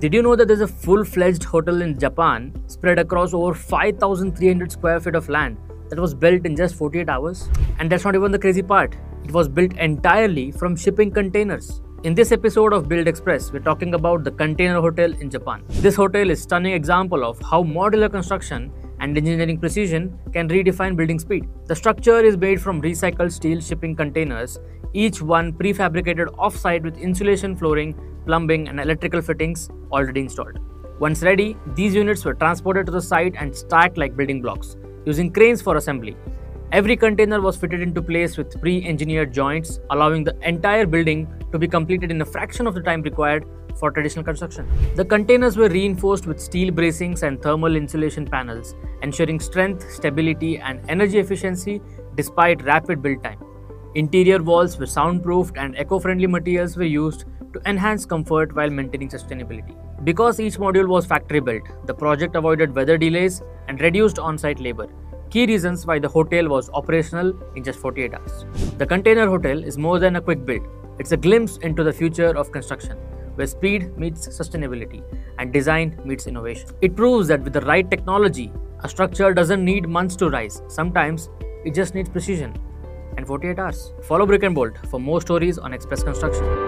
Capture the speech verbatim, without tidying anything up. Did you know that there's a full-fledged hotel in Japan spread across over five thousand three hundred square feet of land that was built in just forty-eight hours? And that's not even the crazy part. It was built entirely from shipping containers. In this episode of Build Express, we're talking about the Container Hotel in Japan. This hotel is a stunning example of how modular construction and engineering precision can redefine building speed. The structure is made from recycled steel shipping containers, each one prefabricated off-site with insulation flooring, plumbing and electrical fittings already installed. Once ready, these units were transported to the site and stacked like building blocks, using cranes for assembly. Every container was fitted into place with pre-engineered joints, allowing the entire building to be completed in a fraction of the time required for traditional construction. The containers were reinforced with steel bracings and thermal insulation panels, ensuring strength, stability, and energy efficiency despite rapid build time. Interior walls were soundproofed and eco-friendly materials were used to enhance comfort while maintaining sustainability. Because each module was factory-built, the project avoided weather delays and reduced on-site labor, key reasons why the hotel was operational in just forty-eight hours. The Container Hotel is more than a quick build. It's a glimpse into the future of construction, where speed meets sustainability and design meets innovation. It proves that with the right technology, a structure doesn't need months to rise. Sometimes it just needs precision and forty-eight hours. Follow Brick and Bolt for more stories on express construction.